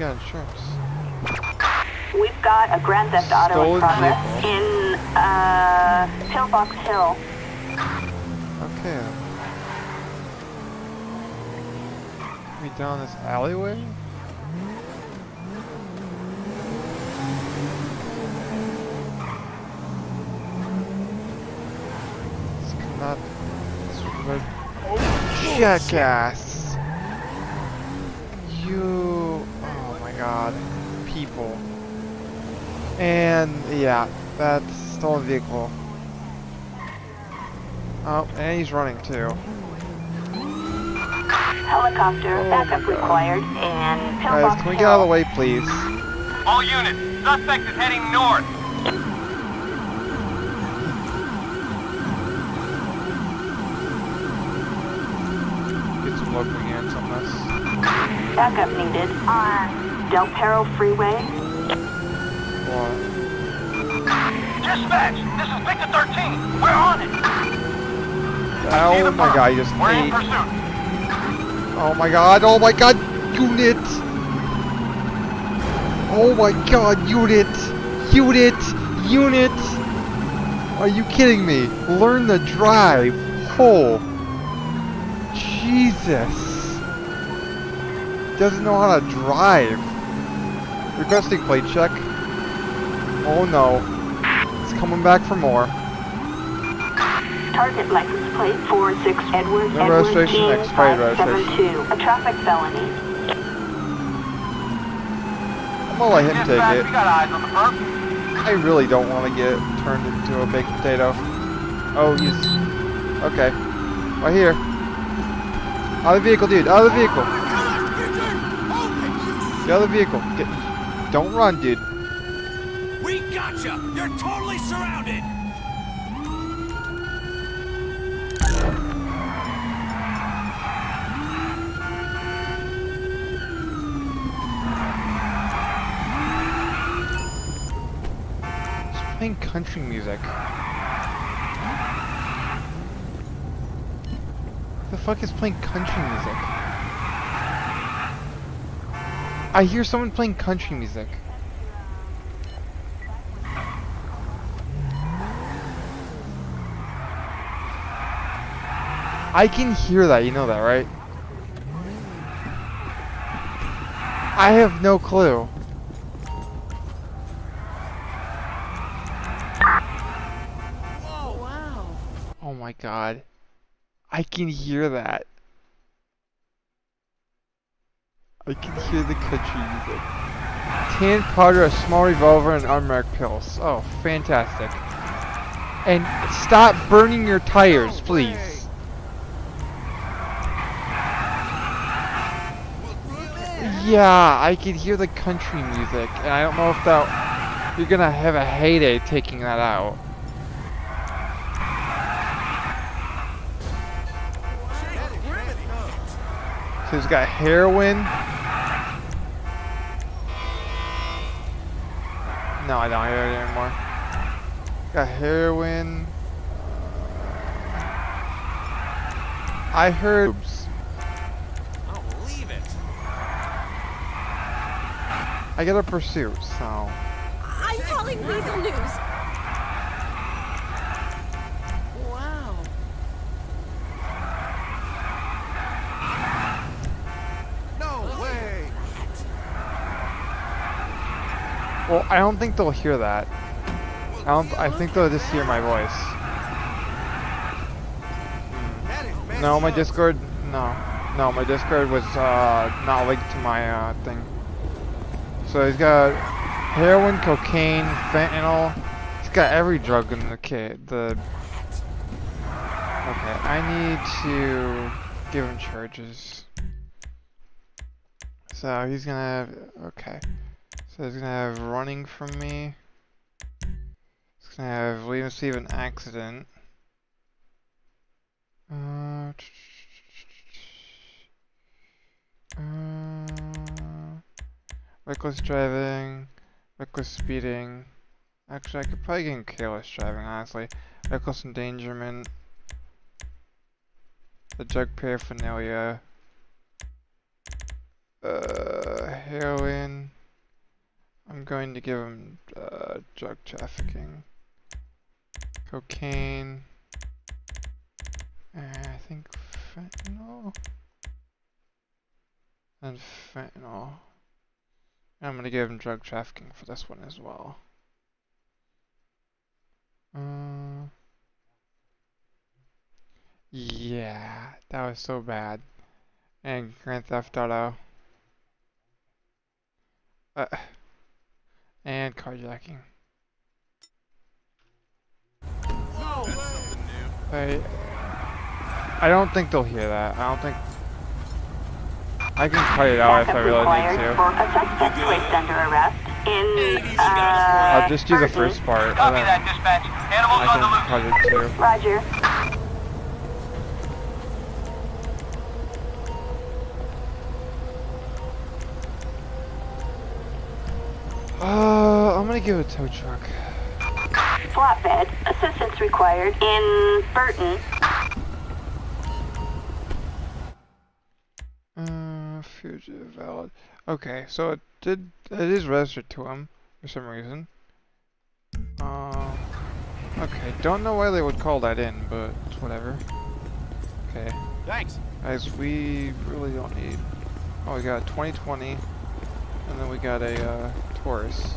got insurance. We've got a Grand Theft Auto in progress in Pillbox Hill. Okay. We down this alleyway? This cannot. This red. Oh, jackass! You. Oh my god. People. And yeah, that's stolen vehicle. Oh, and he's running too. Helicopter backup required, and Pillbox Hill. Can we get out of the way, please? All units, suspect is heading north. Get some local hands on this. Backup needed on Del Perro Freeway. What? Dispatch, this is Victor 13. We're on it. Oh my god, you just ate. We're in pursuit. Oh my god, unit! Oh my god, unit! Unit! Unit! Are you kidding me? Learn the drive! Oh! Jesus! Doesn't know how to drive! Requesting plate check. Oh no. It's coming back for more. Target license plate 46 Edward no Edward registration King 572. A traffic felony. I'm gonna let him take it. I really don't want to get turned into a baked potato. Oh, he's okay. Right here. Out of the vehicle, dude. Out of the vehicle. Get out of the vehicle. Get... Don't run, dude. We gotcha. You're totally surrounded. Playing country music. The fuck is playing country music? I hear someone playing country music. I can hear that, you know that, right? I have no clue. God, I can hear that. I can hear the country music. Tan powder, a small revolver, and unmarked pills. Oh, fantastic. And stop burning your tires, please. Yeah, I can hear the country music, and I don't know if that... You're gonna have a heyday taking that out. So he's got heroin. No, I don't hear it anymore. Got heroin. I heard. Oops. I don't believe it. I got a pursuit, so. I'm calling Weasel News. Wow. Well, I don't think they'll hear that. I think they'll just hear my voice. No, my Discord. No, my Discord was not linked to my thing. So he's got heroin, cocaine, fentanyl. He's got every drug in the kit. Okay, I need to give him charges. So he's gonna have. Okay. So he's gonna have running from me. He's gonna have leave and receive an accident. Reckless driving, reckless speeding. Actually, I could probably get in careless driving, honestly. Reckless endangerment. The drug paraphernalia. heroin. I'm going to give him drug trafficking, cocaine, I think fentanyl, and fentanyl. I'm going to give him drug trafficking for this one as well. Yeah, that was so bad. And Grand Theft Auto. And carjacking. No way. I don't think they'll hear that. I don't think. I can cut it out if I really need to. I'll just do the first part. Copy that, dispatch. Animals on the loose. Roger. I'm gonna give it a tow truck. Flatbed. Assistance required in Burton. Fugitive valid. Okay, so it did. It is registered to him for some reason. Okay, don't know why they would call that in, but whatever. Okay. Thanks. Guys, we really don't need. Oh, we got a 2020, and then we got a Taurus.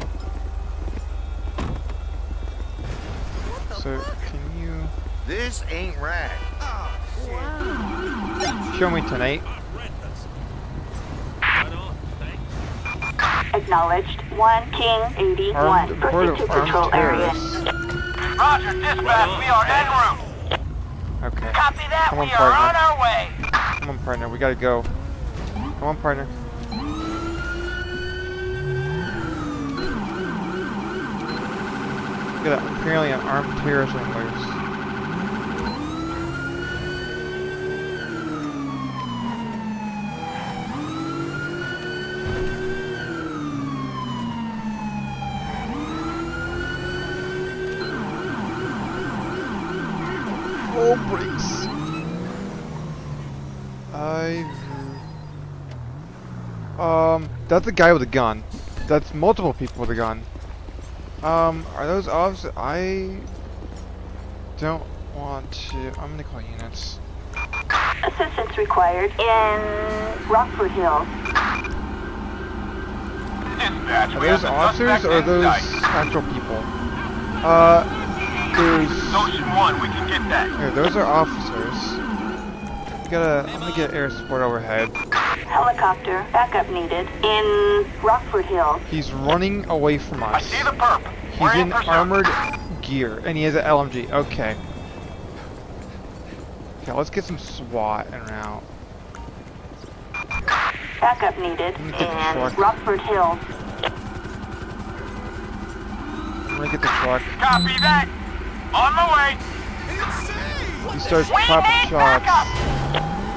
So can you? This ain't right. Oh, wow. Show me tonight. Acknowledged. 1 King 81. Proceed to patrol area. Roger, dispatch. We are en route. Okay. Copy that. Come on, we are on our way. Come on, partner. We gotta go. Come on, partner. Look at that. Apparently, an armed terrorist went loose. That's a guy with a gun. That's multiple people with a gun. Are those officers? I don't want to. I'm gonna call units. Assistance required in Rockford Hill. Are those officers or are those actual people? There's. Ocean One, we can get that. Here, those are officers. I'm gonna get air support overhead. Helicopter backup needed in Rockford Hill. He's running away from us. I see the perp. He's in armored gear and he has an LMG. Okay. Okay, let's get some SWAT and out. Backup needed in Rockford Hill. I'm gonna get the truck. Copy that. On the way. He starts popping shots.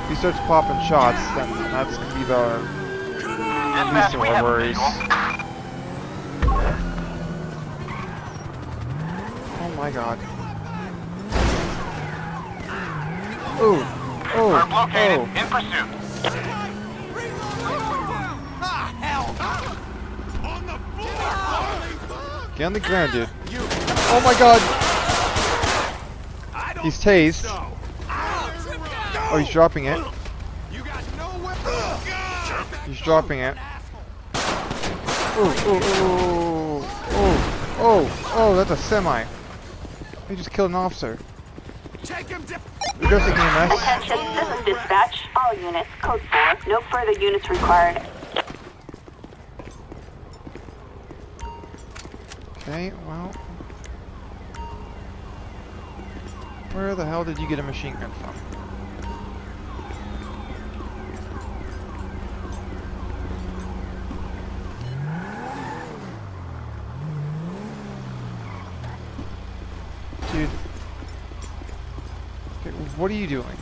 If he starts popping shots, then that's gonna be the least of our worries. Oh my god. Ooh. Oh. We're located in pursuit. Get on the ground, dude. Oh my god. He's tased. Oh, he's dropping it. He's dropping it. Oh, that's a semi. He just killed an officer. Addressing EMS. Attention, this is dispatch. All units, code 4. No further units required. Okay, well. Where the hell did you get a machine gun from? Dude. Okay, what are you doing?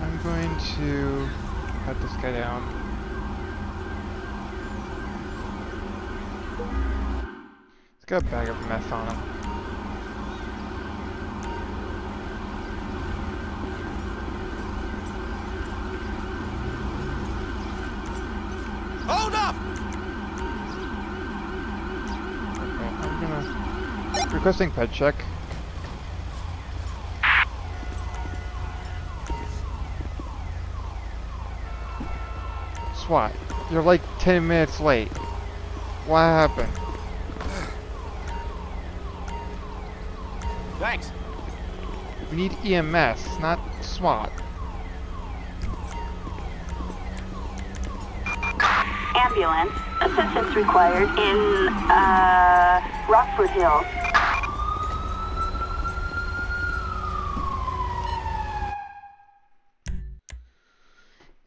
I'm going to cut this guy down. He's got a bag of meth on him. Requesting ped check. SWAT, you're like 10 minutes late. What happened? Thanks. We need EMS, not SWAT. Ambulance. Assistance required in Rockford Hill.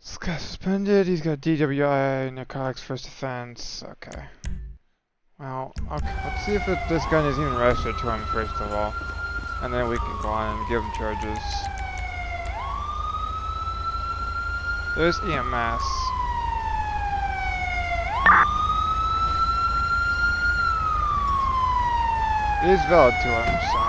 This guy suspended. He's got DWI, narcotics, first offense. Okay. Well, okay. Let's see if this gun is even registered to him first of all, and then we can go on and give him charges. There's EMS. It is valid to him, so.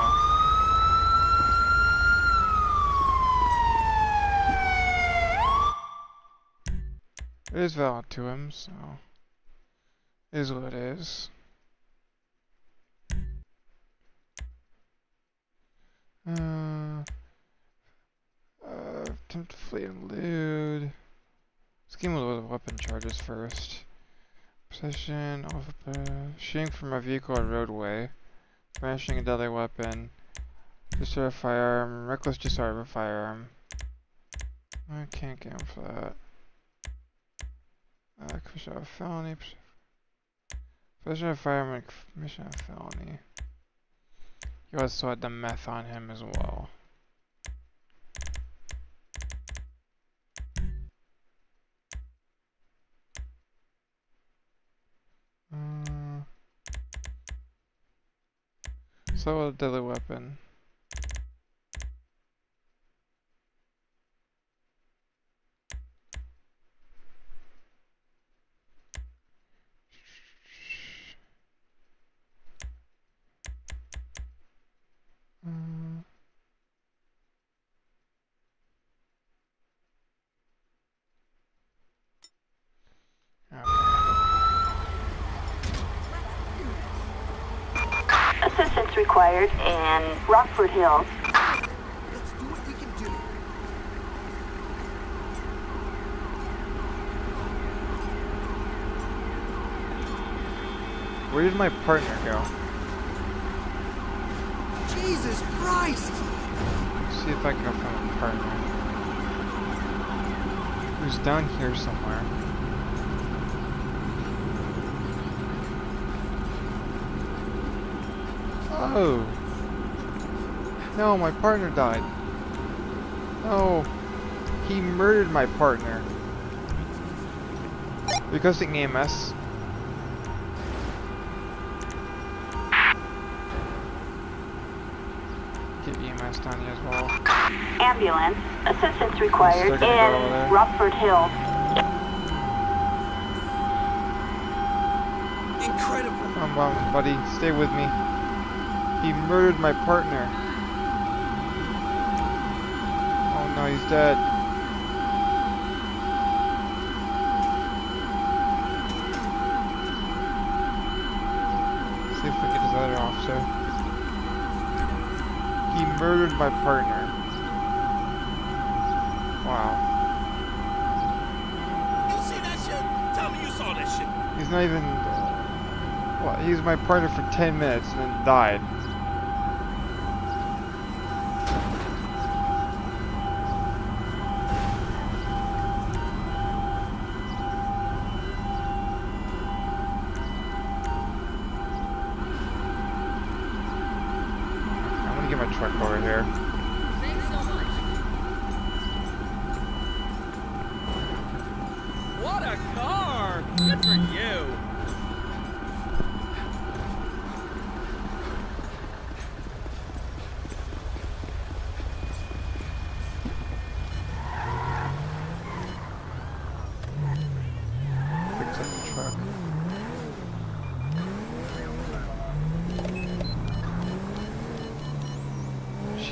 It is valid to him, so. It is what it is. Attempt to flee and elude. Scheme with weapon charges first. Possession of shooting from a vehicle or roadway. Brandishing a deadly weapon, disarm a firearm, reckless disarm a firearm. I can't get him for that. Commission of a felony. Possession of a firearm and commission of a felony. He also had the meth on him as well. So a deadly weapon. Assistance required in Rockford Hill. Let's do what we can do. Where did my partner go? Jesus Christ! Let's see if I can find my partner. Who's down here somewhere? Oh. No, my partner died. No. He murdered my partner. Requesting EMS. Get EMS down here as well. Ambulance. Assistance required in Rockford Hill. Incredible. Come on, buddy. Stay with me. He murdered my partner. Oh no, he's dead. Let's see if we get his other officer. He murdered my partner. Wow. You see that shit? Tell me you saw that shit. He's not even. Well, he was my partner for 10 minutes and then died.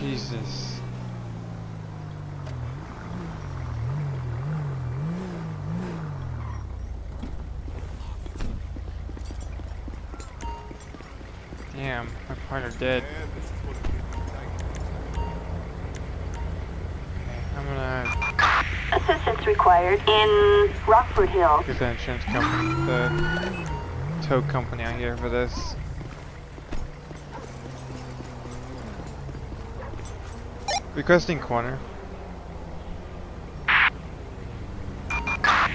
Jesus. Damn. Damn, my partner's dead. I'm gonna... Assistance required in Rockford Hill. Get the insurance company, the tow company out here for this. Requesting corner.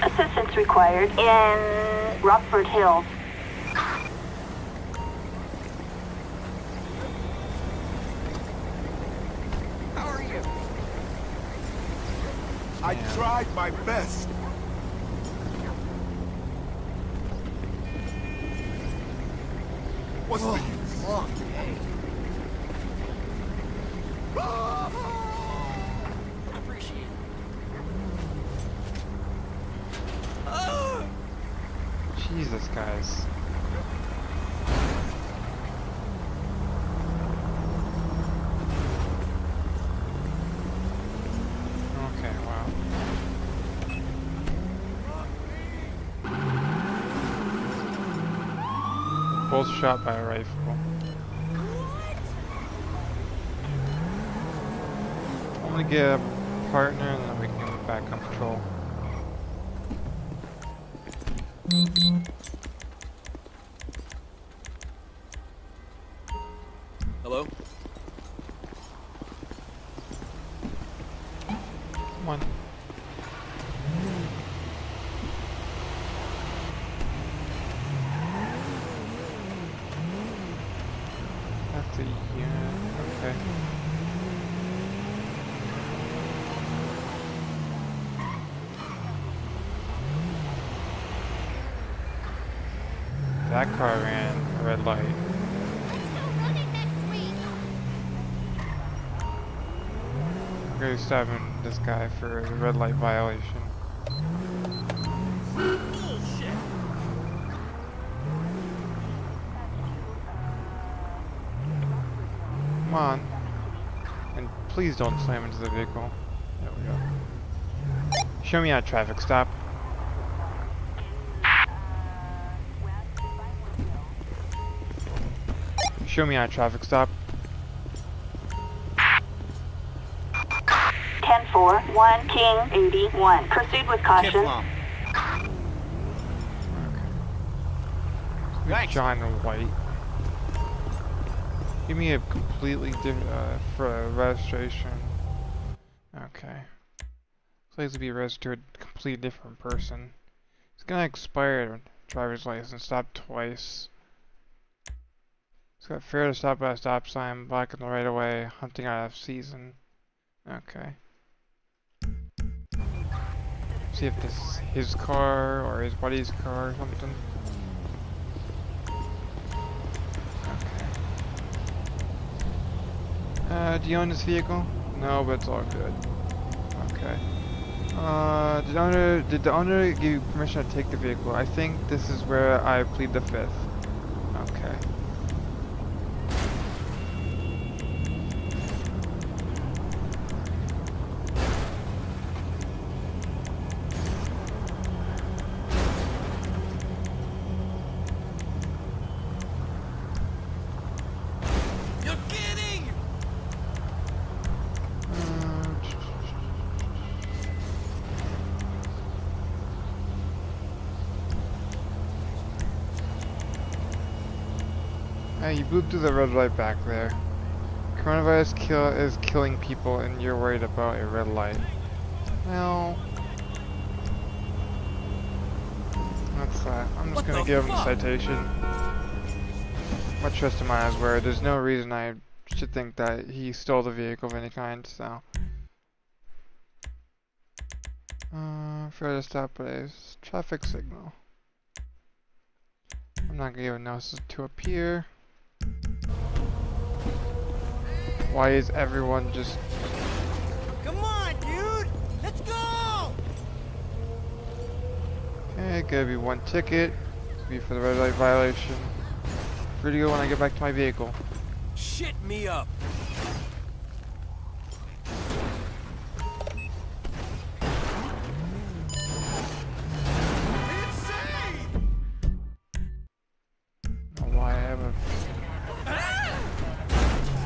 Assistance required in Rockford Hill. How are you? I tried my best. What's the use? Long day. Jesus, guys. Okay, wow. Both shot by a rifle. I'm gonna get a partner and then we can get back on patrol. Hello? Come on. That's a unit, okay. That car ran a red light. I'm gonna be stopping this guy for a red light violation. Bullshit. Come on. And please don't slam into the vehicle. There we go. Show me how to traffic stop. Show me on traffic stop. 10-4-1 King 81. Proceed with caution. Okay. John White. Give me a completely different for a registration. Okay. Please be registered a completely different person. It's gonna expire driver's license. Stop twice. It's got fair to stop by a stop sign, blocking the right of way, hunting out of season. Okay. See if this is his car or his buddy's car or something. Okay. Do you own this vehicle? No, but it's all good. Okay. Did the owner give you permission to take the vehicle? I think this is where I plead the fifth. Okay. You blew through the red light back there. Coronavirus is killing people and you're worried about a red light. Well... that's that. I'm just gonna give him a citation. My trust in my eyes where there's no reason I should think that he stole the vehicle of any kind, so... Fair to stop by a traffic signal. I'm not gonna give a notice to appear. Why is everyone just... Come on, dude! Let's go! Okay, gotta be one ticket. It'll be for the red light violation. Free to go when I get back to my vehicle. Shit me up! Insane! I don't know why I have a...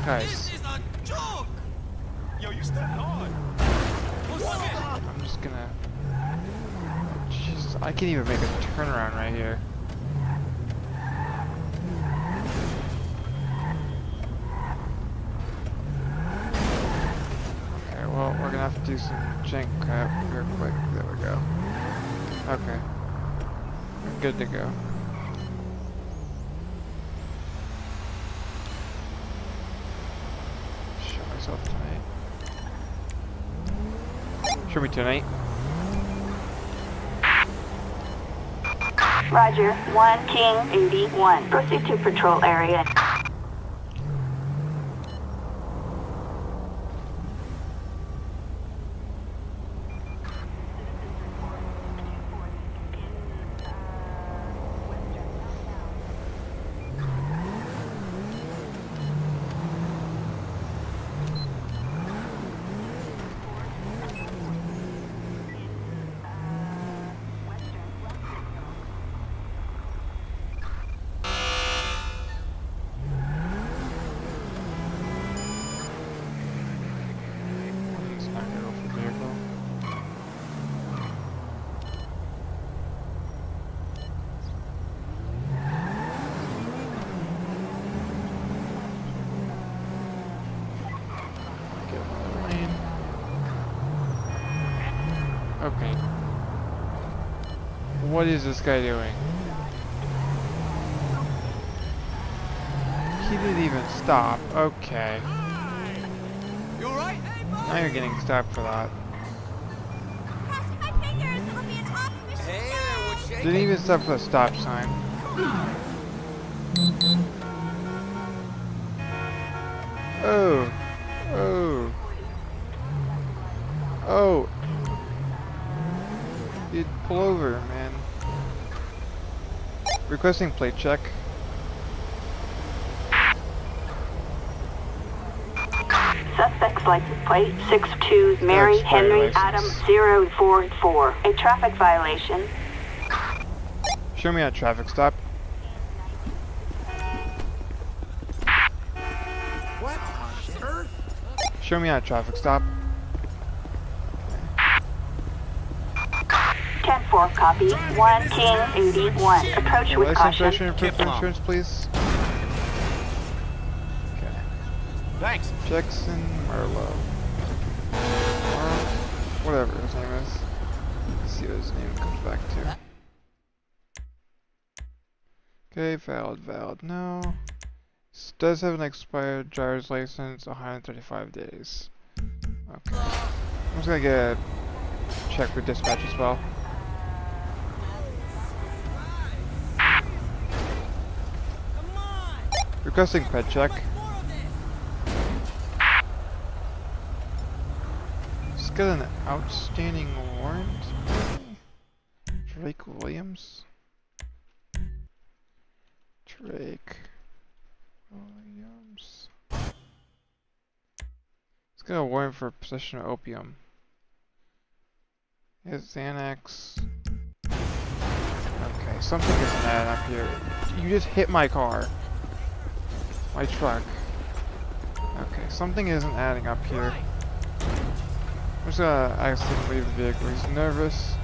guys. This is a joke. Yo, you stepped on. I'm just gonna. Jeez, I can't even make a turnaround right here. Okay, well, we're gonna have to do some jank crap real quick. There we go. Okay. We're good to go. Show me tonight. Roger, 1 King 81. Proceed to patrol area. Okay. What is this guy doing? He didn't even stop. Okay. You alright? Now you're getting stopped for that. Didn't even stop for the stop sign. Oh. Oh. Oh. Dude, pull over, man. Requesting plate check. Suspect's license plate 62 Mary Henry Adam 044. A traffic violation. Show me a traffic stop. What on earth? Show me a traffic stop. 10-4, copy. 1 King 81. Approach with caution. License proof of insurance, please. Okay. Thanks. Jackson Marlowe. Whatever his name is. Let's see what his name comes back to. Okay, valid, valid. No. This does have an expired driver's license, 135 days. Okay. I'm just gonna get a check with dispatch as well. Requesting pet check. Just got an outstanding warrant. Drake Williams. Drake Williams. It's got a warrant for possession of opium. It's Xanax. Okay, something is mad up here. You just hit my car. My truck. Okay, something isn't adding up here. I'm just gonna accidentally leave the vehicle. He's nervous.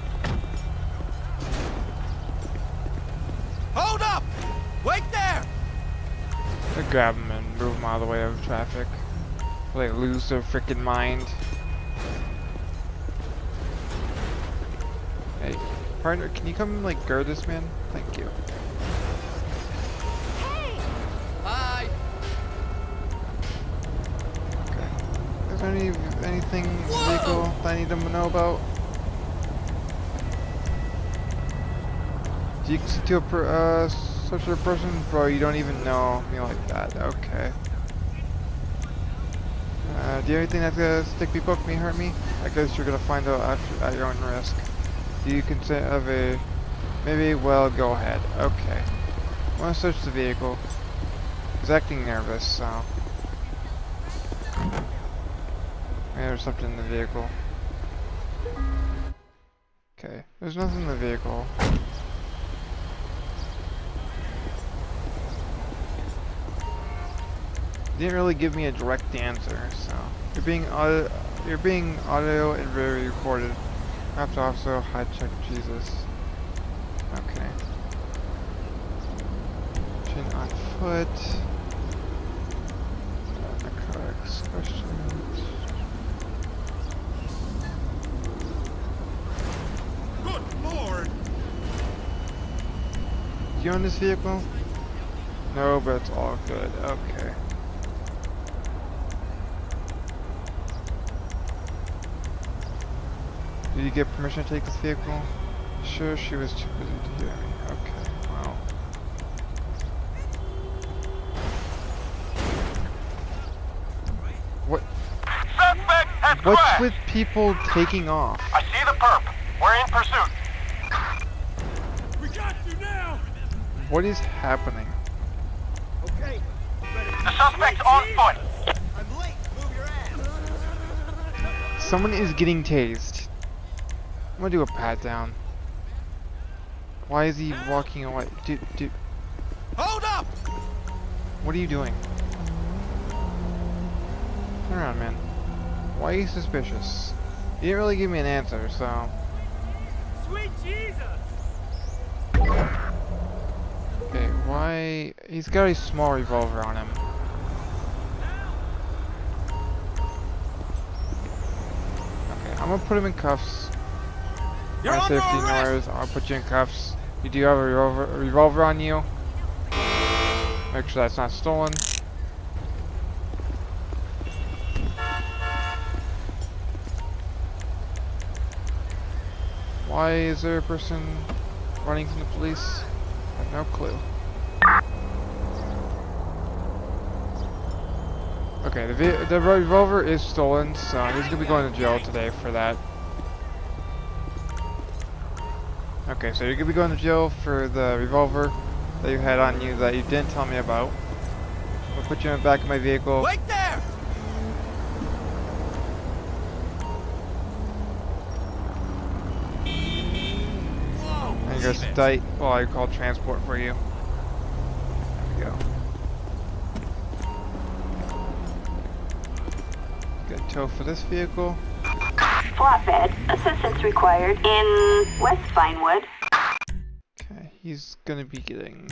Hold up! Wait there! I grab him and move him out of the way of traffic. They lose their freaking mind. Hey, partner, can you come like guard this man? Thank you. Anything legal that I need them to know about? Do you constitute a such a person? Bro, you don't even know me like that. Okay. Do you have anything that's gonna stick me, poke me, hurt me? I guess you're gonna find out after, at your own risk. Do you consent of a... Maybe, well, go ahead. Okay. I wanna search the vehicle. He's acting nervous, so... There's something in the vehicle. Okay, there's nothing in the vehicle. didn't really give me a direct answer. So you're being audio and very recorded. I have to also high check Jesus. Okay. Chin on foot. Narcotics questions. Good Lord! Do you own this vehicle? No, but it's all good. Okay. Did you get permission to take this vehicle? Sure, she was too busy to hear me. Okay, wow. What? Suspect has crashed. What's with people taking off? I see the perp. We're in pursuit. We got you now. What is happening? Okay. The suspect's on foot. I'm late. Move your ass. Someone is getting tased. I'm gonna do a pat down. Why is he walking away? Dude. Hold up! What are you doing? Turn around, man. Why are you suspicious? You didn't really give me an answer, so. Sweet Jesus! Okay, why? He's got a small revolver on him. Okay, I'm gonna put him in cuffs. You're on safety noise. I'll put you in cuffs. You do have a revolver on you. Make sure that's not stolen. Why is there a person running from the police? I have no clue. Okay, the revolver is stolen, so he's gonna be going to jail today for that. Okay, so you're gonna be going to jail for the revolver that you had on you that you didn't tell me about. I'll put you in the back of my vehicle. Wait there! Whoa, and you go state while I call transport for you. There we go. Good tow for this vehicle. Flatbed, assistance required in West Vinewood. Okay, he's gonna be getting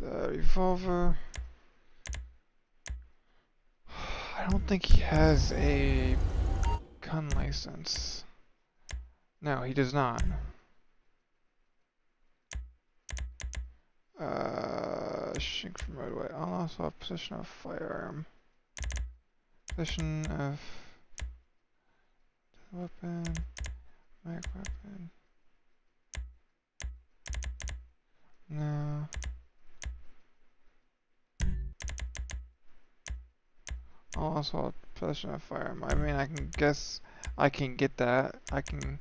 the revolver. I don't think he has a gun license. No, he does not. Shrink from roadway. I'll also have possession of firearm. Possession of weapon, mag weapon. No. Also, possession of firearm. I mean, I can guess I can get that. I can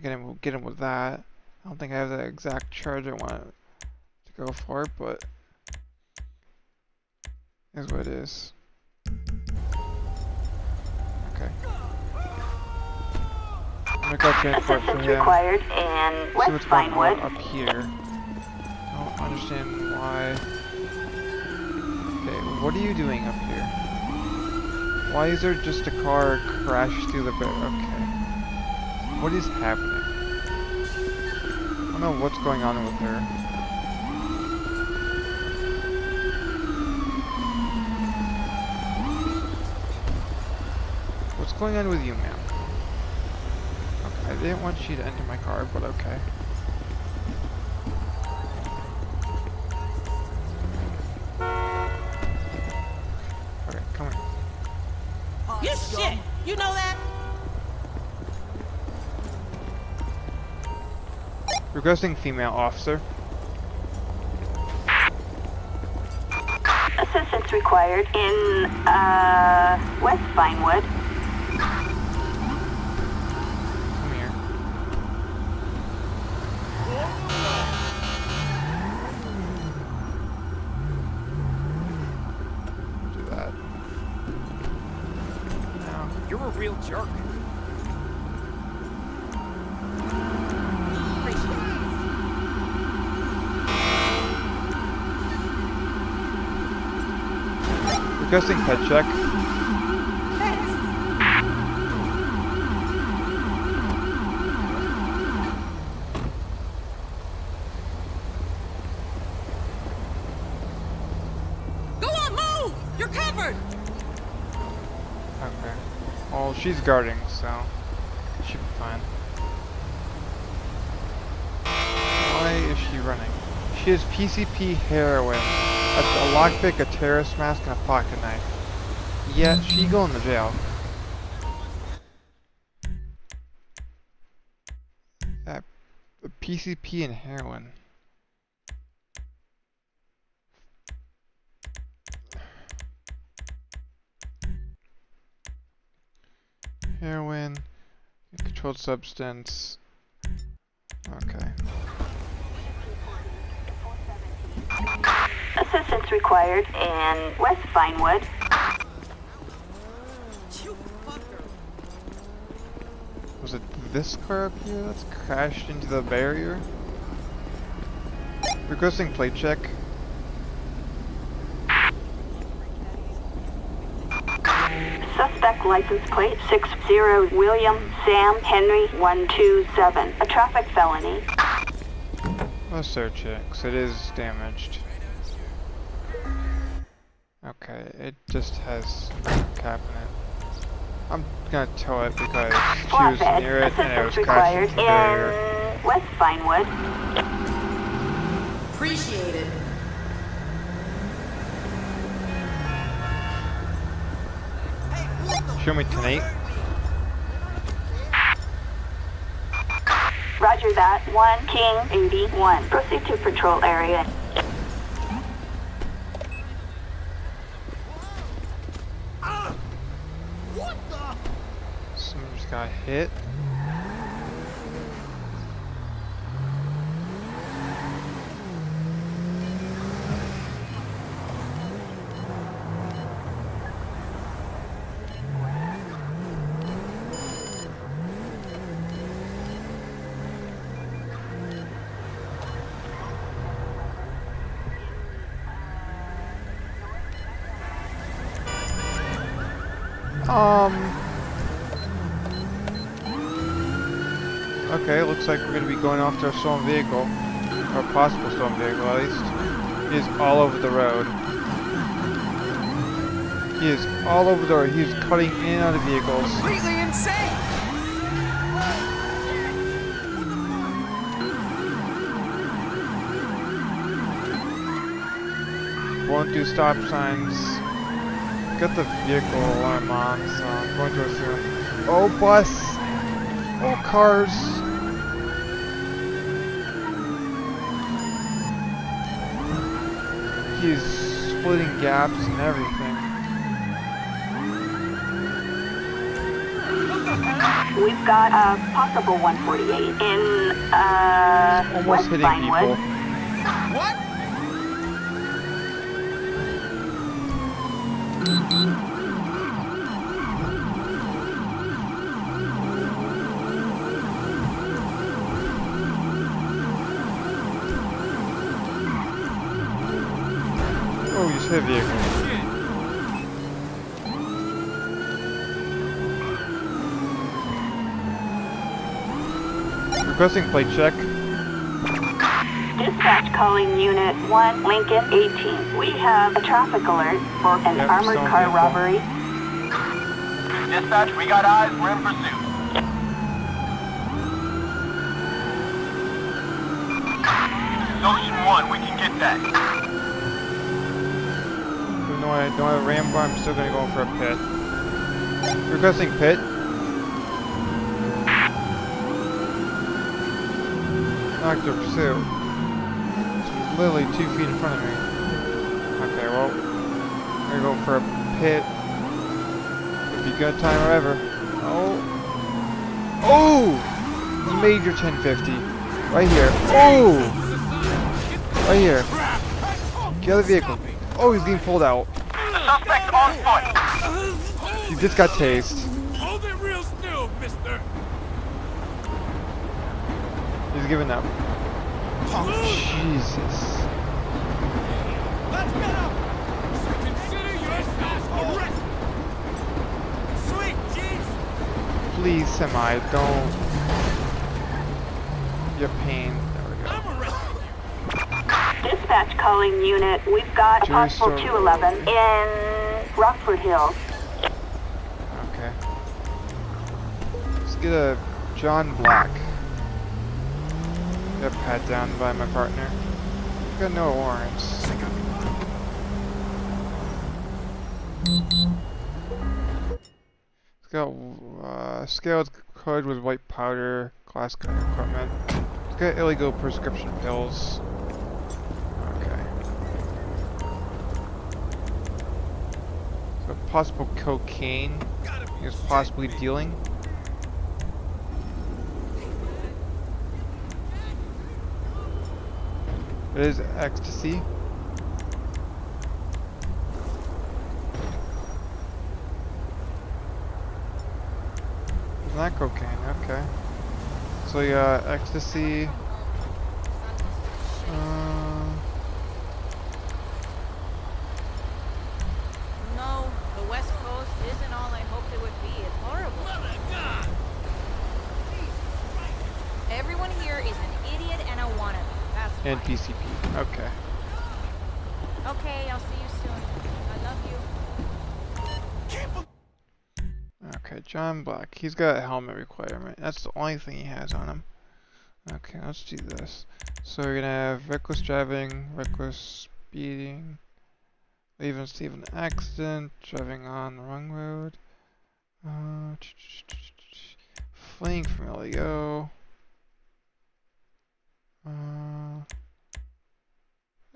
get him with that. I don't think I have the exact charge I want to go for it, but is what it is. Okay. Assistance required in West Vinewood. Up here. I don't understand why. Okay, what are you doing up here? Why is there just a car crashed through the barrier? Okay. What is happening? I don't know what's going on with her. What's going on with you, ma'am? I didn't want you to enter my car, but okay. Okay, come here. You shit! You know that? Requesting female officer. Assistance required in, West Vinewood. Jerk. discussing pet check. Go on, move! You're covered! Okay. Well, she's guarding, so she'll be fine. Why is she running? She has PCP heroin. That's a lockpick, a terrorist mask, and a pocket knife. Yeah, she going to jail. That PCP and heroin. Heroin, controlled substance. Okay. Assistance required in West Vinewood. Was it this car up here that's crashed into the barrier? Requesting plate check. Suspect license plate 60 William Sam Henry 127. A traffic felony. Let's search it, because it is damaged. Okay, it just has cap in it. I'm gonna tow it because she was near it and it was crashing through the barrier. West Vinewood. Appreciated. Show me tonight. Roger that. 1 King 81. Proceed to patrol area. Got hit. Okay, looks like we're going to be going after a stolen vehicle, or a possible stolen vehicle at least. He is all over the road. He is all over the road. He is cutting in and out of vehicles. Completely insane! Won't do stop signs. Got the vehicle alarm on, so I'm going to assume. Oh, bus! Oh, cars! He's splitting gaps and everything. We've got a possible 148 in West Vinewood. What? Vehicle. Requesting plate check. Dispatch calling unit 1 Lincoln 18. We have a traffic alert for an armored car robbery. Dispatch, we got eyes. We're in pursuit. Ocean 1, we can get that. I don't have a ram bar, I'm still going to go in for a pit. Requesting pit. Actor pursuit. It's literally 2 feet in front of me. Okay, well, I'm going to go for a pit. It'd be good time or ever. Oh! Oh! Major 1050. Right here. Oh! Right here. Get out of the vehicle. Oh, he's being pulled out. Suspect on foot. He just got tased. Hold it real still, mister. He's giving up. Oh, Jesus. Let's get up. Consider your Please, semi, don't. Your pain. There we go. Dispatch calling unit. We've got possible 211 in Rockford Hill. Okay. Let's get a John Black. Got pat down by my partner. Got no warrants. Got scaled code with white powder, glass cutting equipment. It's got illegal prescription pills. Okay. So possible cocaine is possibly dealing. It is ecstasy. Not cocaine, okay. So we got ecstasy. No, the West Coast isn't all I hoped it would be. It's horrible. God. Everyone here is an idiot and a wannabe. That's and fine. PCP, okay. Okay, I'll see you soon. I love you. Can't believe okay, John Black. He's got a helmet requirement. That's the only thing he has on him. Okay, let's do this. So we're gonna have reckless driving, reckless speeding, leave and steal an accident, driving on the wrong road, fleeing from LEO,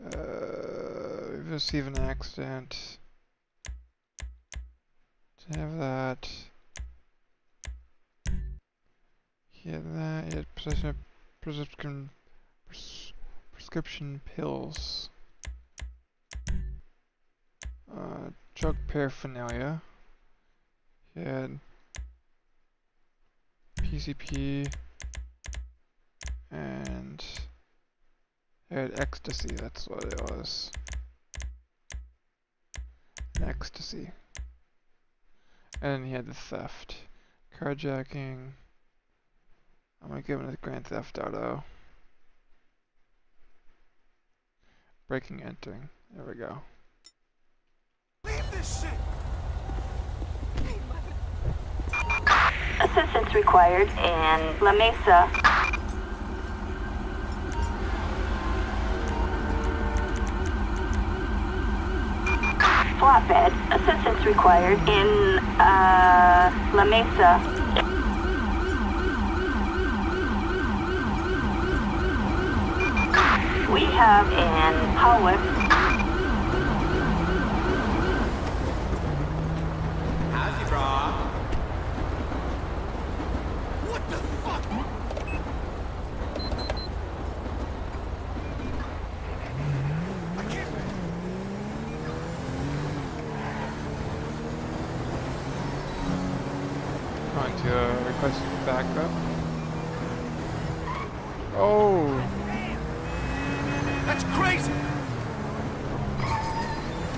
leave and steal an accident. Have that. Hit that. Hit prescription pills. Drug paraphernalia. Hit PCP and hit ecstasy. That's what it was. Ecstasy. And he had the theft, carjacking. I'm gonna give him the Grand Theft Auto. Breaking, entering. There we go. Leave this shit. Assistance required in La Mesa. Flatbed, assistance required in La Mesa. We have in Howard. How's it, bro? What the fuck? Request backup. Oh! That's crazy!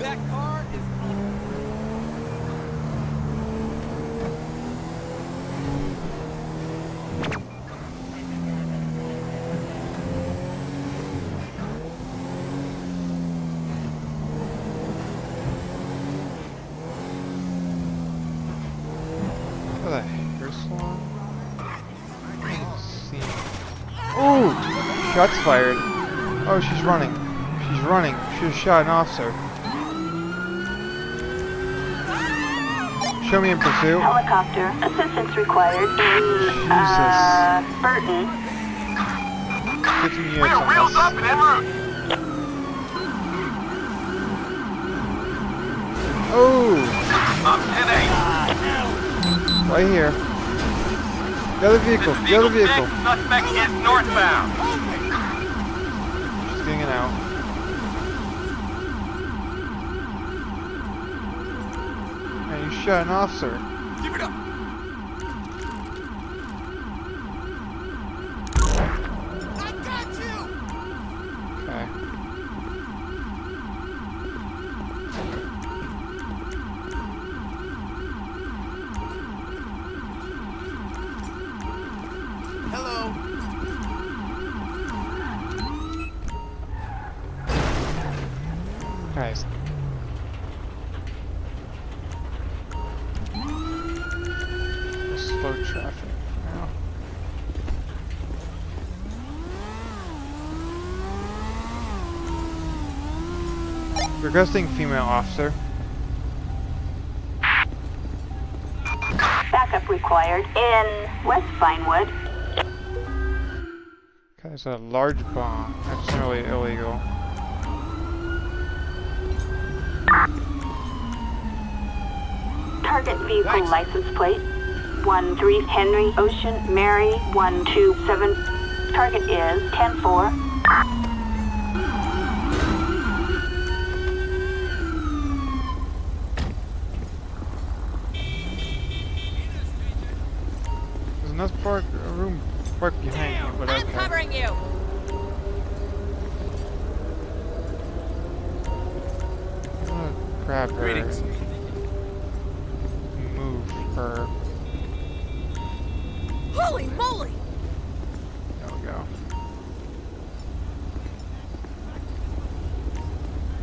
That car is shots fired. Oh, she's running. She's running. She just shot an officer. Show me in pursuit. Helicopter. Assistance required in, Burton. 15 units on this. Reels up and en route. Oh! Up 10-8. Right here. The other vehicle. The other vehicle. Suspect is northbound. Out. And you shot an officer. Give it up. Christ. We'll slow traffic for now. Requesting female officer. Backup required in West Vinewood. Okay, it's a large bomb. That's really illegal. Target vehicle nice. License plate 13 Henry Ocean Mary 127. Target is 10-4. There's enough park room park behind you, but I'm covering you. Grab her. Greetings. Move her. Holy moly! There we go.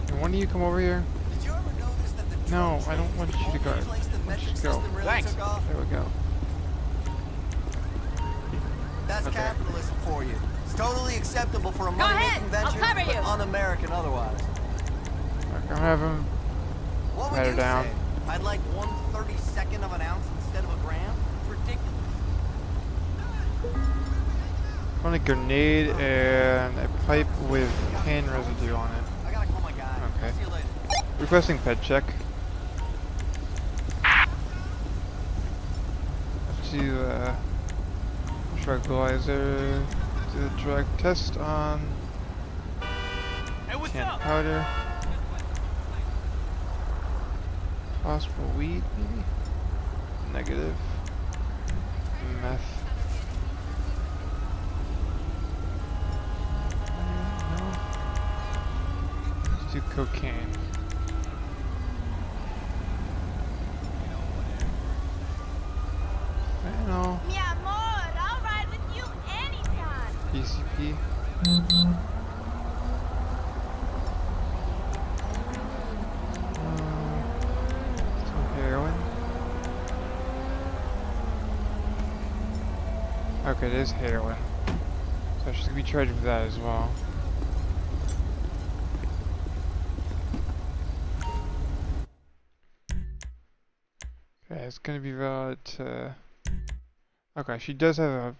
And when do you come over here? Did you ever notice that the no, I don't want you to go. Let's go. Really thanks. There we go. That's okay. Capitalism for you. It's totally acceptable for a money-making venture, but un-American otherwise. I'm gonna have him. What would you down. Say? I'd like 1/32 of an ounce instead of a gram? It's ridiculous. I want a grenade and a pipe with cane residue on it. I gotta call my guy. Okay. See you later. Requesting pet check. To tranquilizer. Do the drug test on canned powder. Possible weed, maybe? Negative. Meth. Let's do cocaine. Fentanyl. Mi amor, I'll ride with you anytime. PCP. Mm-hmm. Okay, it is heroin. So she's gonna be charged with that as well. Okay, it's gonna be valid to... Okay, she does have a...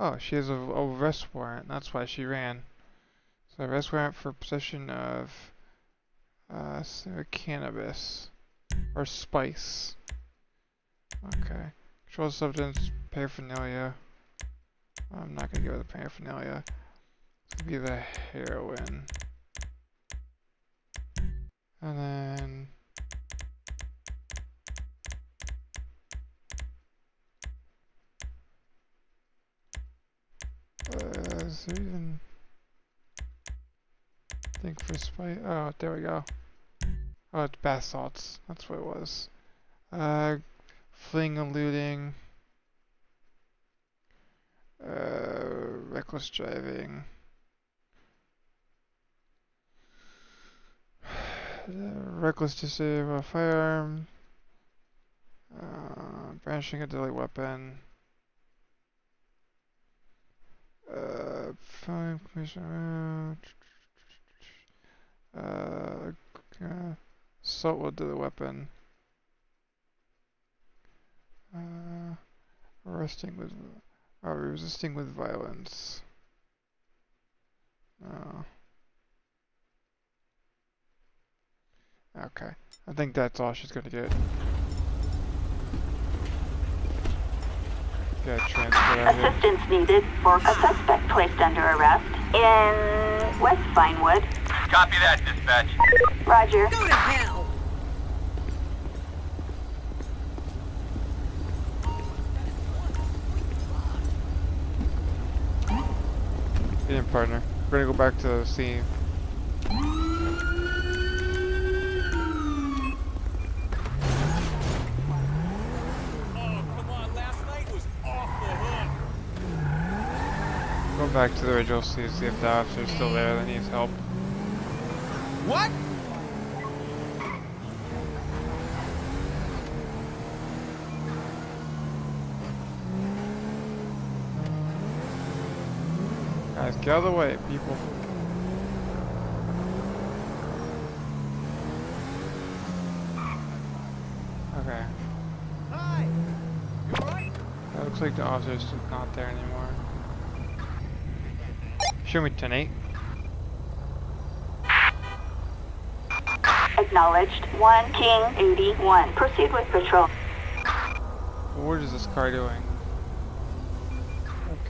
Oh, she has a arrest warrant. That's why she ran. So arrest warrant for possession of... cannabis. Or spice. Okay. Controlled substance, paraphernalia. I'm not gonna give her the paraphernalia. It's gonna be the heroin. And then is there even think for spice? Oh, there we go. Oh, it's bath salts. That's what it was. Fleeing and looting. Reckless driving. Reckless disable of a firearm. Brandishing a deadly weapon. Felony commission. Assault with a deadly weapon. Arresting with. Resisting with violence. No. Okay. I think that's all she's gonna get. Got transfer. Assistance needed for a suspect placed under arrest in West Vinewood. Copy that, dispatch. Roger. Go to hell! Partner. We're gonna go back to the scene. Oh, come on. Last night was off the hook. Go back to the original scene, see if the officer's still there that needs help. What? Guys, get out of the way, people. Okay. Hi. You alright? That looks like the officer's not there anymore. Show me 10-8. Acknowledged. 1 King 81. Proceed with patrol. What is this car doing?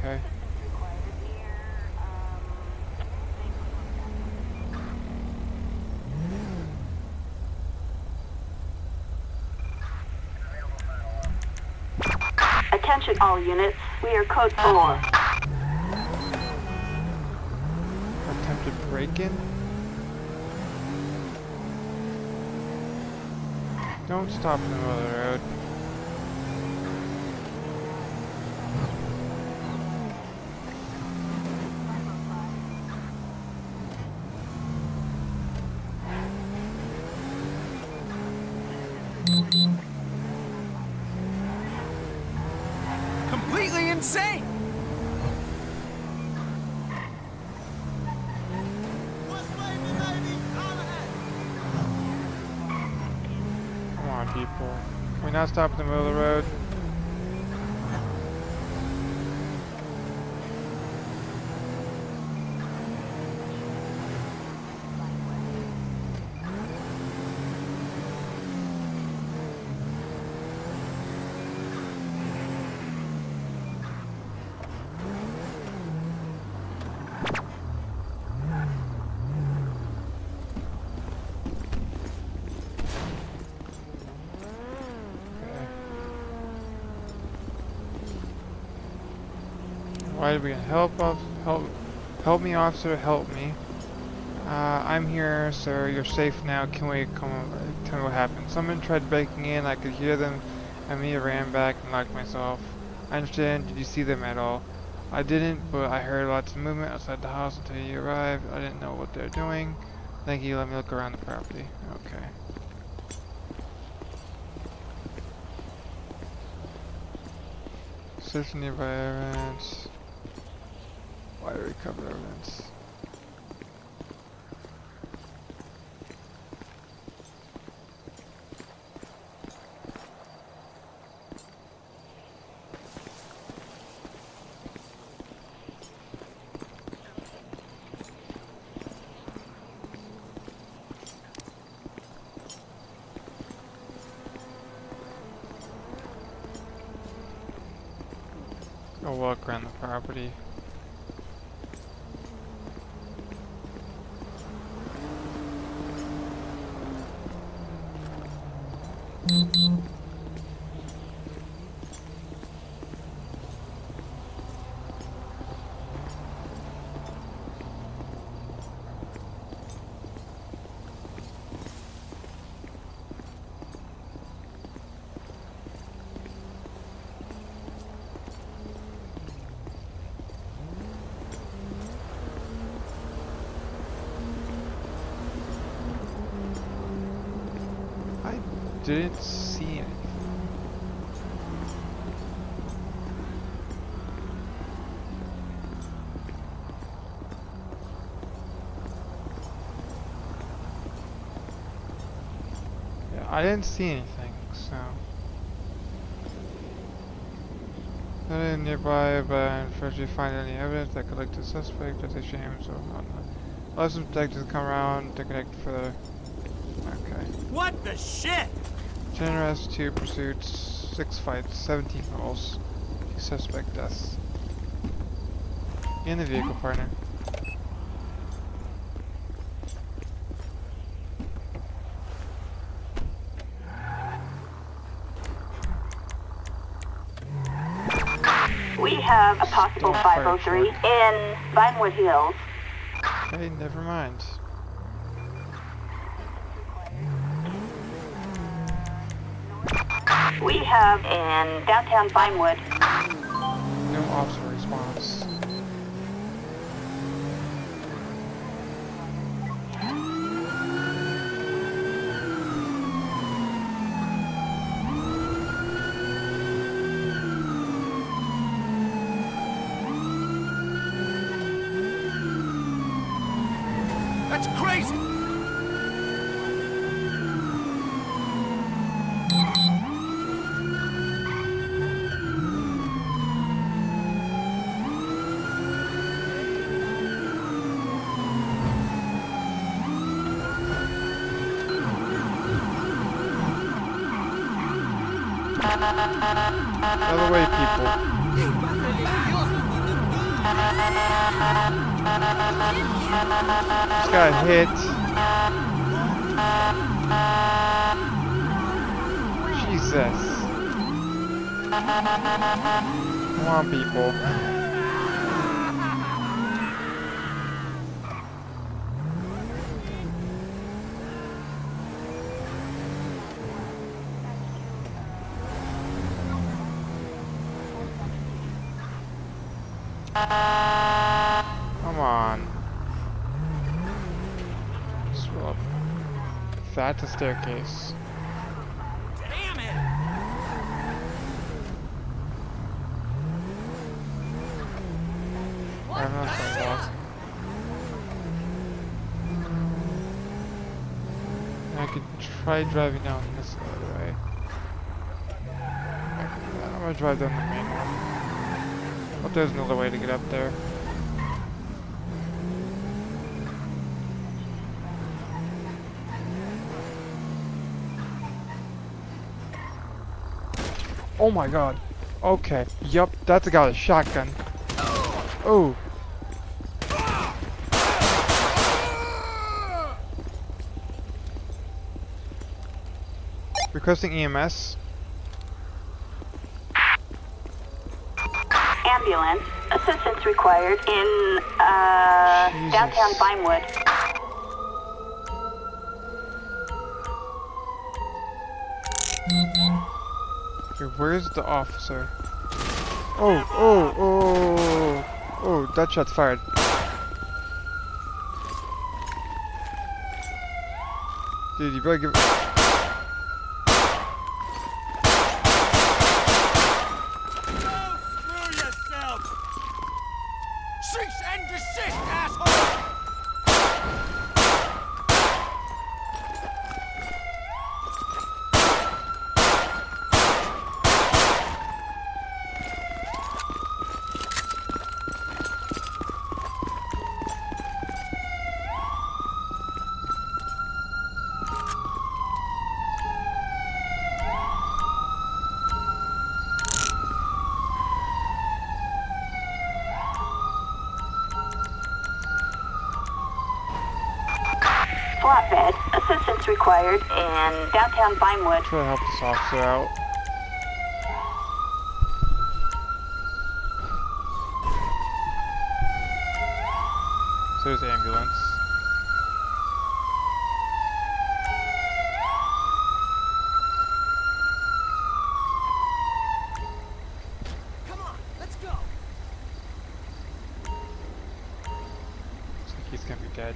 Okay. Attention all units, we are code 4. Attempted break-in? Don't stop in the middle of the road. Completely insane. Come on, people. Can we not stop in the middle of the road? Alright, we can help me, officer, help me. I'm here, sir. You're safe now. Can we come over? Tell me what happened. Someone tried breaking in. I could hear them. And me ran back and locked myself. I understand. Did you see them at all? I didn't, but I heard lots of movement outside the house until you arrived. I didn't know what they're doing. Thank you. Let me look around the property. Okay. Search nearby evidence. Why recover evidence? A walk around the property. Didn't see anything. Yeah, I didn't see anything, so. Nothing nearby, but I'm afraid to find any evidence that could link to the suspect. That's a shame, so whatnot. Unless the detectives come around to connect further. Okay. What the shit? 10 arrests, 2 pursuits, 6 fights, 17 falls, suspect deaths. In the vehicle, partner. We have a possible 503 in Vinewood Hills. Hey, never mind. We have in downtown Vinewood. No officer response. That's crazy! Other way, people. Just got hit. Jesus. Come on, people. Come on. Scroll up. That's a staircase. Damn it! I don't know if I lost. I could try driving down this other way. I'm gonna drive down the main one. But there's another way to get up there. Oh my god. Okay. Yup, that's a guy with a shotgun. Oh. Requesting EMS. Ambulance. Assistance required in downtown Vinewood. Okay, where's the officer? Oh, that shot's fired. Dude, you better give it. Swap bed. Assistance required in downtown Vinewood. Try to help this officer out. So there's the ambulance. Come on, let's go. Looks like he's gonna be dead.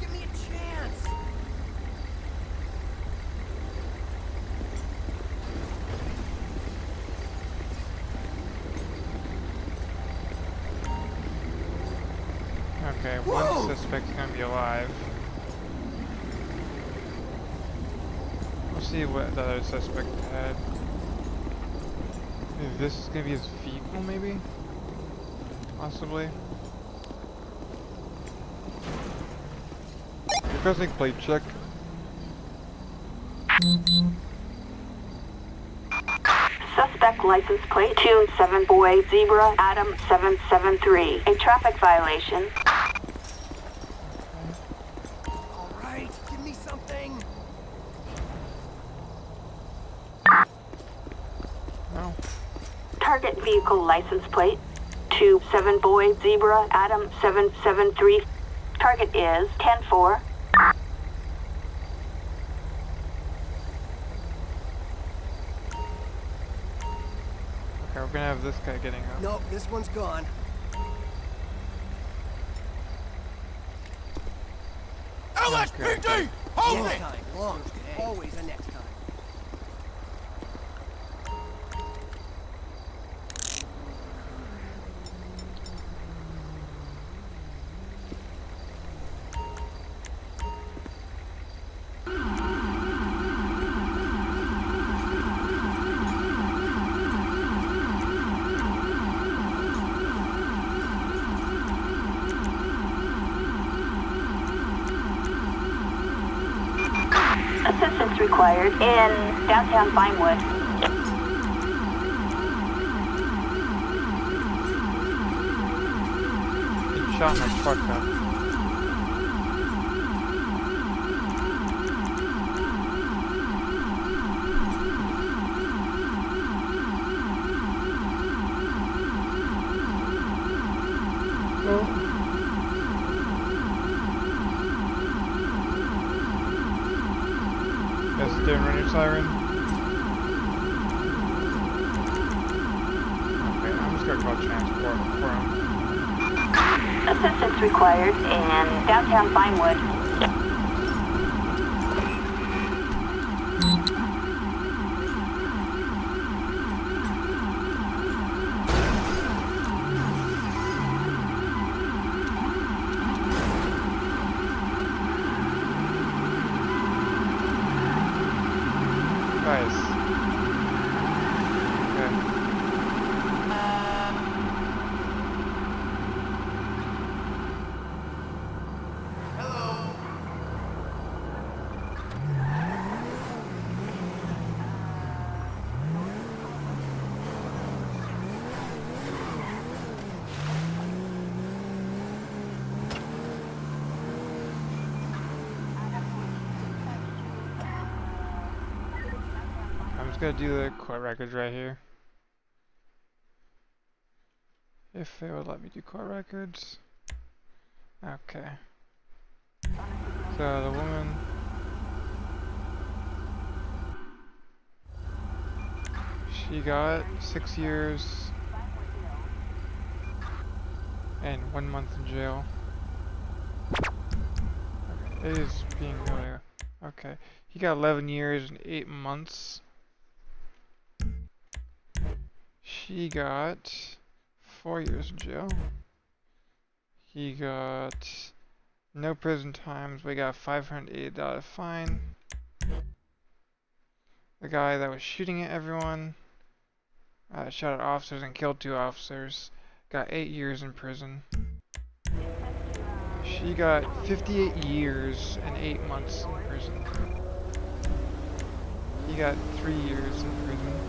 Give me a chance. Okay, whoa. One suspect's gonna be alive. We'll see what the other suspect had. Maybe this is gonna be his vehicle, maybe? Possibly. Pressing plate check. Suspect license plate 27 boy zebra Adam 773. A traffic violation. All right, give me something. No. Target vehicle license plate 27 boy zebra Adam 773. Target is 10-4. We're gonna have this guy getting up. Nope, this one's gone. LSPD! Okay. Hold it! Long day. Always the next time. wildfires in downtown Vinewood. Shot my truck up. Cool. Guys, it's doing radio siren. Okay, I'm just gonna call transport for him. Assistance required in downtown Vinewood. Nice. I'm just gonna do the court records right here. If it would let me do court records. Okay. So the woman. She got 6 years and 1 month in jail. Okay, it is being really. Okay. He got 11 years and 8 months. She got 4 years in jail. He got no prison times. We got $580 fine. The guy that was shooting at everyone, shot at officers and killed 2 officers, got 8 years in prison. She got 58 years and 8 months in prison. He got 3 years in prison.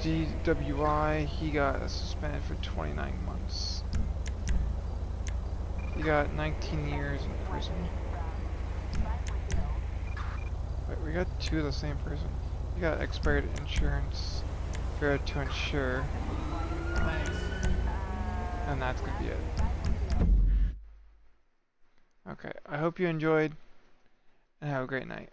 DWI, he got suspended for 29 months. He got 19 years in prison. Wait, we got 2 of the same person. He got expired insurance, failure to insure. And that's gonna be it. Okay, I hope you enjoyed, and have a great night.